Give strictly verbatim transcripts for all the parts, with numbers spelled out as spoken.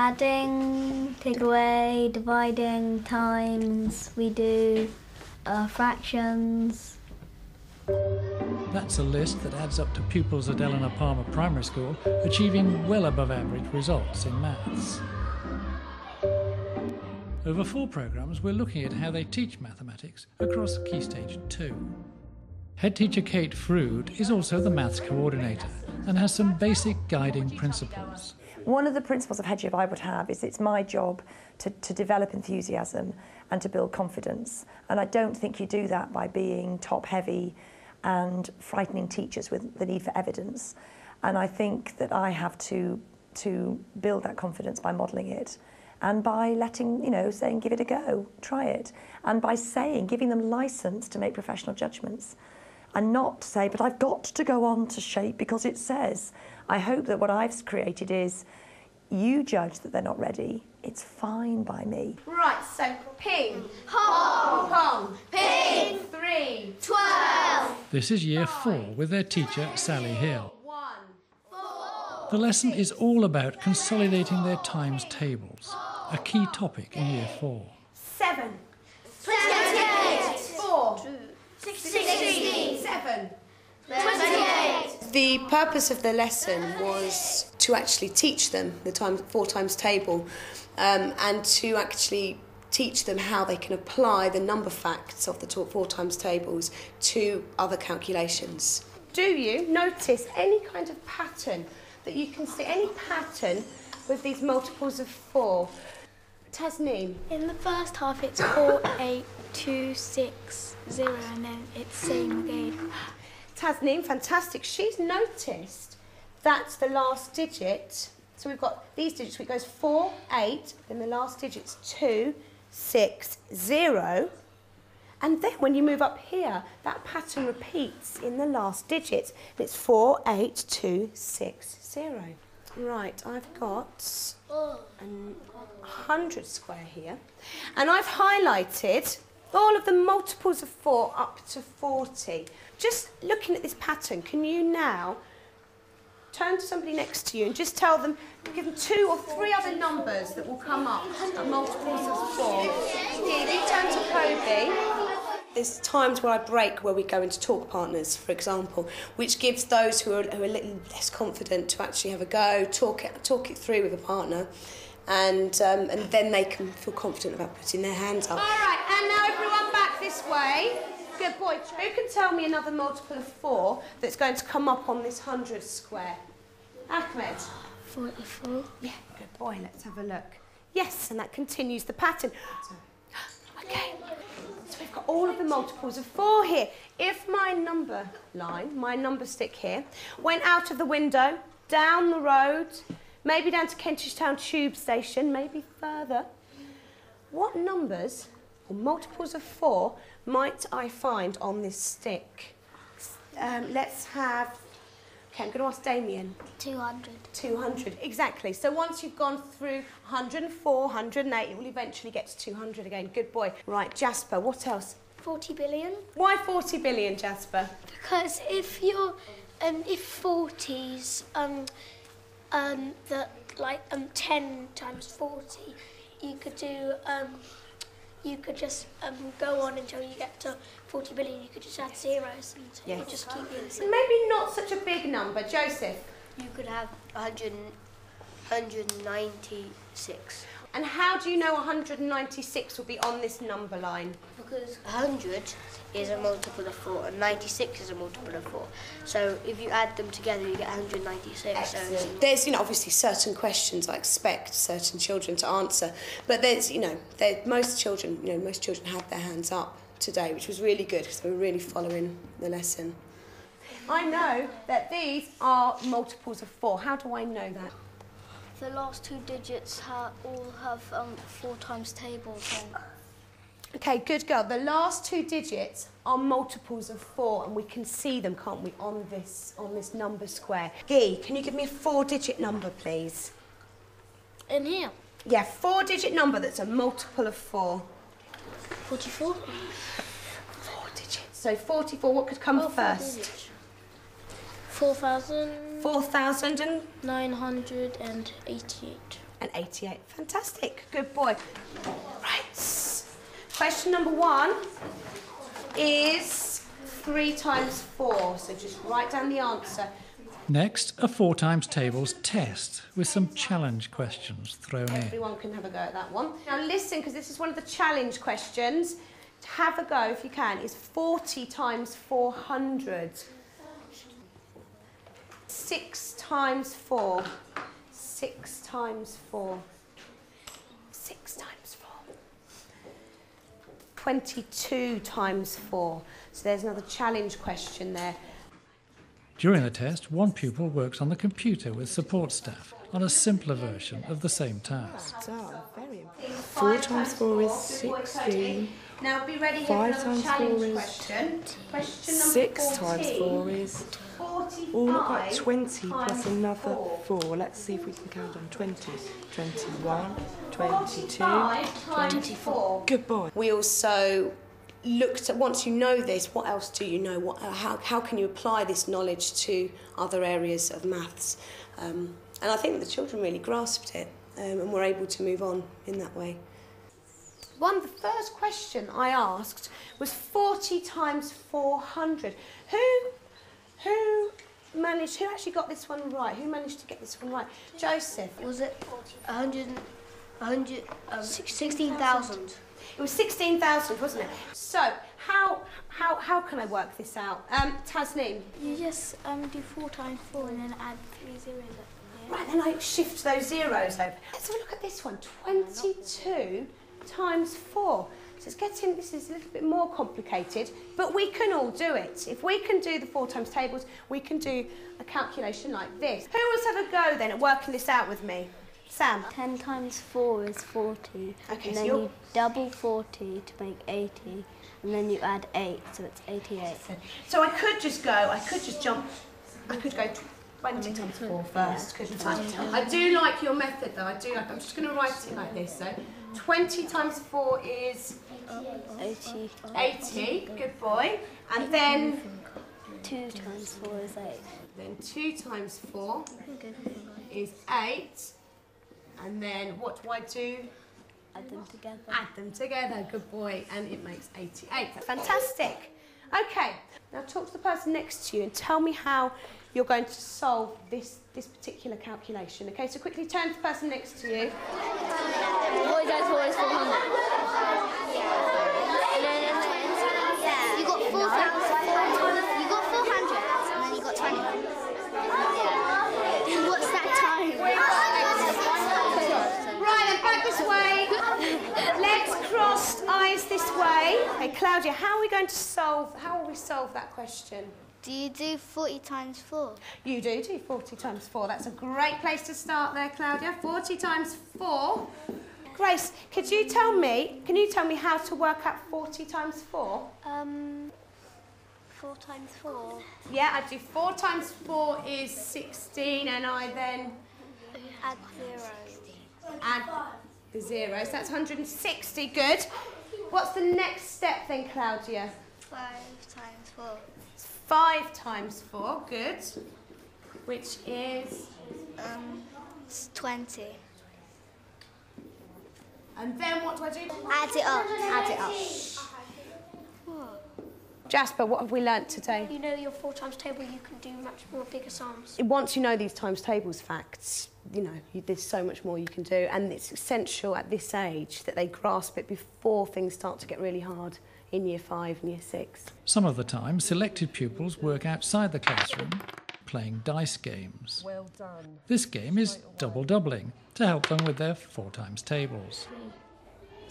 adding, take away, dividing, times, we do uh, fractions. That's a list that adds up to pupils at Eleanor Palmer Primary School achieving well above average results in maths. Over four programmes, we're looking at how they teach mathematics across Key Stage two. Head teacher Kate Froude is also the maths coordinator and has some basic guiding principles. One of the principles of headship I would have is it's my job to, to develop enthusiasm and to build confidence. And I don't think you do that by being top-heavy and frightening teachers with the need for evidence. And I think that I have to, to build that confidence by modelling it. And by letting, you know, saying, give it a go, try it. And by saying, giving them license to make professional judgments. And not say, but I've got to go on to shape because it says. I hope that what I've created is, you judge that they're not ready, it's fine by me. Right, so ping, hong, pong, ping, three, twelve. This is year four with their teacher, Sally Hill. The lesson is all about consolidating their times tables, a key topic in year four. Seven, twenty-eight, four, sixteen, seven, twenty-eight. The purpose of the lesson was to actually teach them the time, four times table um, and to actually teach them how they can apply the number facts of the four times tables to other calculations. Do you notice any kind of pattern? That you can see any pattern with these multiples of four. Tasneem. In the first half it's four, eight, two, six, zero, and then it's same again. Tasneem, fantastic. She's noticed that's the last digit. So we've got these digits, it goes four, eight, then the last digit's two, six, zero. And then when you move up here, that pattern repeats in the last digits. It's four, eight, two, six, zero. Right, I've got a hundred square here. And I've highlighted all of the multiples of four up to forty. Just looking at this pattern, can you now turn to somebody next to you and just tell them, give them two or three other numbers that will come up, multiples of four. Stevie, turn to Kobe. There's times where I break where we go into talk partners, for example, which gives those who are, who are a little less confident to actually have a go, talk it, talk it through with a partner, and, um, and then they can feel confident about putting their hands up. All right, and now everyone back this way. Good boy. Who can tell me another multiple of four that's going to come up on this hundred square? Ahmed. forty-four. Yeah, good boy. Let's have a look. Yes, and that continues the pattern. Okay. So we've got all of the multiples of four here. If my number line, my number stick here, went out of the window, down the road, maybe down to Kentish Town tube station, maybe further, what numbers or multiples of four might I find on this stick? Um, let's have... OK, I'm going to ask Damien. two hundred. two hundred, exactly. So once you've gone through one hundred and four, one hundred and eight, it will eventually get to two hundred again. Good boy. Right, Jasper, what else? forty billion. Why forty billion, Jasper? Because if you're... Um, if forties, um, um, the, like, um, ten times forty, you could do... Um, you could just um, go on until you get to forty billion. You could just add zeros and yes. You just keep doing it. Maybe not such a big number. Joseph? You could have one hundred ninety-six. And how do you know one hundred ninety-six will be on this number line? Because one hundred is a multiple of four and ninety-six is a multiple of four. So if you add them together, you get one hundred ninety-six. So there's, you know, obviously certain questions I expect certain children to answer, but there's, you know, there, most children, you know, most children had their hands up today, which was really good because they were really following the lesson. I know that these are multiples of four. How do I know that? The last two digits ha all have um, four times tables on. OK, good girl. The last two digits are multiples of four, and we can see them, can't we, on this on this number square. Gee, can you give me a four-digit number, please? In here? Yeah, four-digit number that's a multiple of four. forty-four. Four digits. So forty-four, what could come oh, first? Four thousand... four thousand and... nine hundred eighty-eight. and eighty-eight. Fantastic. Good boy. Right. Question number one is three times four. So just write down the answer. Next, a four times tables test with some challenge questions thrown in. Everyone can have a go at that one. Now listen, because this is one of the challenge questions. Have a go if you can. It's forty times four hundred. six times four. six times four. six times four. twenty-two times four. So there's another challenge question there. During the test, one pupil works on the computer with support staff on a simpler version of the same task. So, very important. four times four is sixteen. Now be ready for another challenge question. Question number six times four is forty-five. Oh, look at twenty plus another four. Let's see if we can count on twenty. twenty-one, twenty-two, twenty-four. Good boy. We also looked at, once you know this, what else do you know? What, how, how can you apply this knowledge to other areas of maths? Um, and I think the children really grasped it um, and were able to move on in that way. One, the first question I asked was forty times four hundred. Who, who managed, who actually got this one right? Who managed to get this one right? Joseph. Was it one hundred, one hundred, um, sixteen thousand? It was sixteen thousand, wasn't it? So, how how how can I work this out? Um, Tasneem? You just um, do four times four and then add three zeros up. Right, then I shift those zeros over. Let's have a look at this one. twenty-two times four. So it's getting, this is a little bit more complicated, but we can all do it. If we can do the four times tables, we can do a calculation like this. Who wants to have a go then at working this out with me? Sam? ten times four is forty, okay, and then so you double forty to make eighty, and then you add eight, so it's eighty-eight. So I could just go, I could just jump, I could go twenty times four first, couldn't I? I do like your method though, I do like, I'm just going to write it like this, so twenty times four is eighty, good boy, and then two times four is eight. Then two times four is eight. And then what do I do? Add them together. Add them together, good boy. And it makes eighty-eight. Fantastic. Okay, now talk to the person next to you and tell me how you're going to solve this, this particular calculation. Okay, so quickly turn to the person next to you. four times four is four hundred. You got four thousand. You got four hundred and then you got twenty. What's that time? This way. Legs crossed, eyes this way. Okay, Claudia, how are we going to solve, how will we solve that question? Do you do forty times four? You do do forty times four. That's a great place to start there, Claudia. forty times four. Grace, could you tell me, can you tell me how to work out forty times four? Um, four times four. Yeah, I do four times four is sixteen, and I then add zero. Add the zero, so that's one hundred sixty, good. What's the next step then, Claudia? five times four. five times four, good. Which is? Um, it's twenty. And then what do I do? Add it up. Add it up. What? Jasper, what have we learnt today? You know your four times table, you can do much more bigger sums. Once you know these times tables facts, you know, you, there's so much more you can do, and it's essential at this age that they grasp it before things start to get really hard in year five and year six. Some of the time, selected pupils work outside the classroom playing dice games. Well done. This game is double doubling to help them with their four times tables.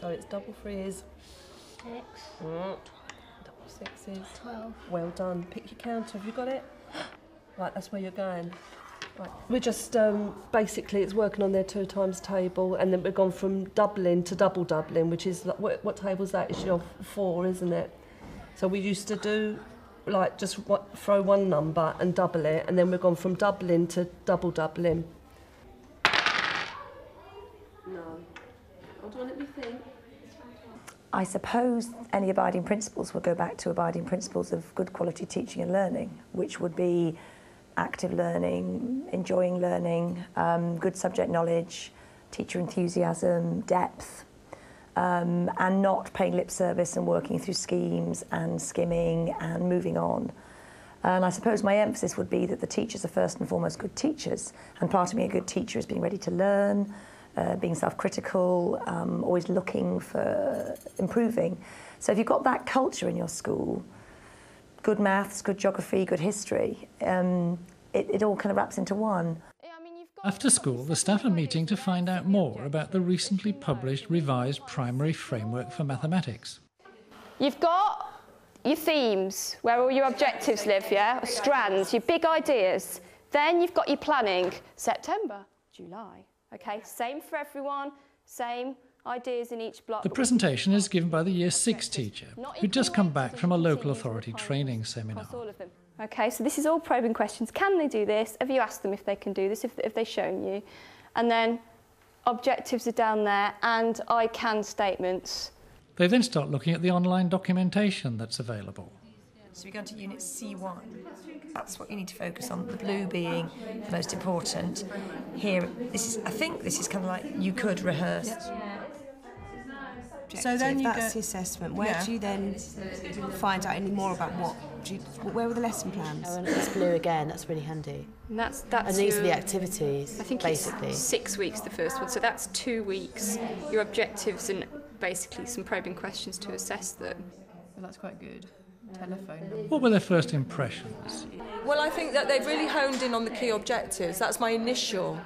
So it's double three is six. Mm. six is twelve. Well done. Pick your counter. Have you got it? Right, that's where you're going. Right. We're just, um, basically, it's working on their two times table, and then we've gone from doubling to double doubling, which is, what, what table's that? It's your four, isn't it? So we used to do, like, just what, throw one number and double it, and then we've gone from doubling to double doubling. No. Hold on, let me think. I suppose any abiding principles will go back to abiding principles of good quality teaching and learning, which would be active learning, enjoying learning, um, good subject knowledge, teacher enthusiasm, depth, um, and not paying lip service and working through schemes and skimming and moving on. And I suppose my emphasis would be that the teachers are first and foremost good teachers, and part of being a good teacher is being ready to learn, uh, being self-critical, um, always looking for improving. So if you've got that culture in your school, good maths, good geography, good history, um, it, it all kind of wraps into one. After school, the staff are meeting to find out more about the recently published revised primary framework for mathematics. You've got your themes, where all your objectives live, yeah? Or strands, your big ideas. Then you've got your planning. September, July. Okay, same for everyone, same ideas in each block. The presentation is given by the Year six teacher, who'd just come back from a local authority training seminar. Okay, so this is all probing questions. Can they do this? Have you asked them if they can do this, if, if they've shown you? And then objectives are down there, and I can statements. They then start looking at the online documentation that's available. So we go to Unit C one. That's what you need to focus on, the blue being the most important. Here, this is, I think this is kind of like you could rehearse. Yeah. So then you that's go, the assessment. Where yeah. do you then find out any more about what? Do you, where were the lesson plans? Oh, and it's blue again. That's really handy. And that's that's. And these your, are the activities. I think basically it's six weeks the first one. So that's two weeks. Your objectives and basically some probing questions to assess them. Well, that's quite good. Telephone. What were their first impressions? Well, I think that they've really honed in on the key objectives. That's my initial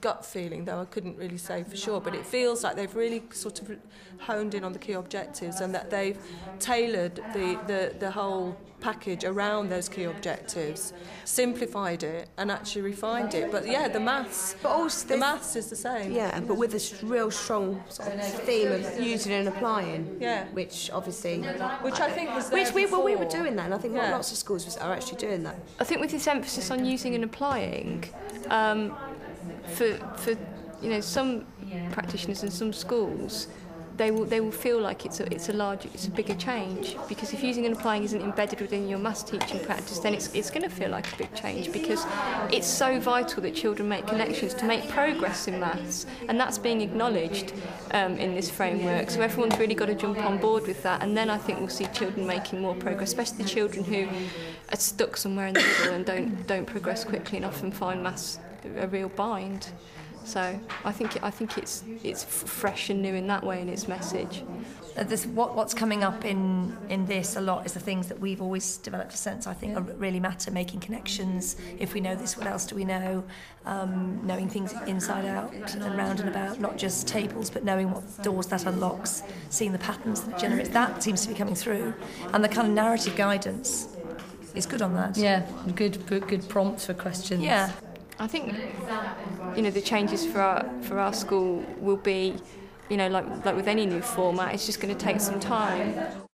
gut feeling, though I couldn't really say for sure, but it feels like they've really sort of honed in on the key objectives and that they've tailored the, the, the whole package around those key objectives, simplified it and actually refined it. But yeah, the maths, but also the maths is the same. Yeah, but with a real strong sort of theme of using and applying. Yeah. Which obviously... Which I think was there Which we, well, we were doing that, and I think yeah. lots of schools was, are actually doing that. I think with this emphasis on using and applying, um, For, for you know, some practitioners in some schools, they will they will feel like it's a it's a larger it's a bigger change, because if using and applying isn't embedded within your maths teaching practice, then it's it's going to feel like a big change, because it's so vital that children make connections to make progress in maths, and that's being acknowledged um, in this framework. So everyone's really got to jump on board with that, and then I think we'll see children making more progress, especially the children who are stuck somewhere in the middle and don't don't progress quickly enough and find maths a real bind. So I think I think it's it's fresh and new in that way in its message. Uh, this, what what's coming up in in this a lot is the things that we've always developed a sense I think yeah. really matter: making connections. If we know this, what else do we know? Um, knowing things inside out and round and about, not just tables, but knowing what doors that unlocks, seeing the patterns that it generates. That seems to be coming through, and the kind of narrative guidance is good on that. Yeah, good good prompts for questions. Yeah. I think, you know, the changes for our for our school will be, you know, like like with any new format, it's just going to take some time.